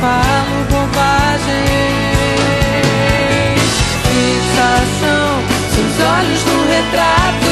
falo bobagens. Fixação, seus olhos no retrato.